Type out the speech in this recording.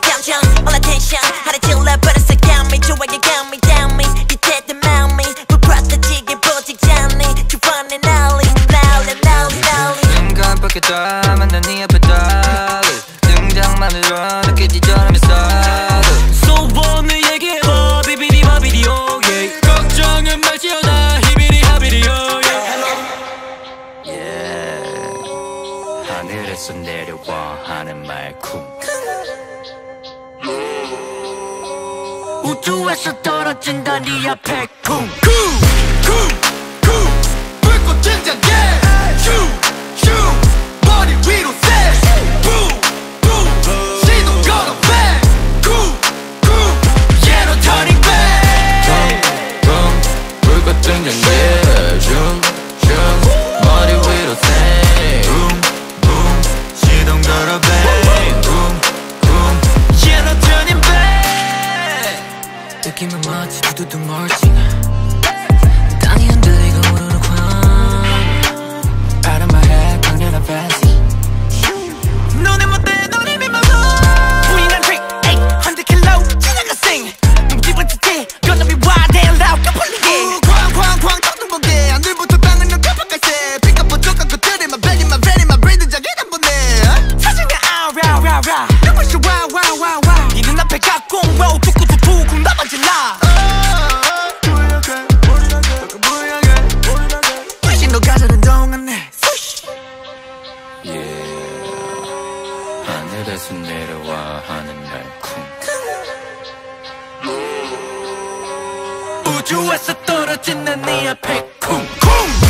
감정 All attention How did you love but it's a got me 좋아 you got me down me You did the mount me 무прост지게 보직잖니 주변에 난리 난리 난리 난리 눈 깜빡이다 만난 네 앞에 달리 등장만으로 느끼지 저렴이 싸도 So 원을 얘기해 바비비디 바비디 oh yeah 걱정은 말지어 나 히비리 하비리 oh yeah 하늘에서 내려와 하는 말쿵 우주에서 떨어진다 네 앞에 쿵쿵 쿵쿵 불꽃 등장 yeah 슈슈 머리 위로 새 붐붐 시동 걸어 back 쿵쿵 yeah no turning back 쿵쿵 불꽃 등장 yeah 슈슈 머리 위로 새 붐붐 시동 걸어 back 쿵쿵 yeah no turning back 느낌은 멋지 두두두 멀지 하늘에서 내려와 하는 날쿵 우주에서 떨어진 난 네 앞에 쿵쿵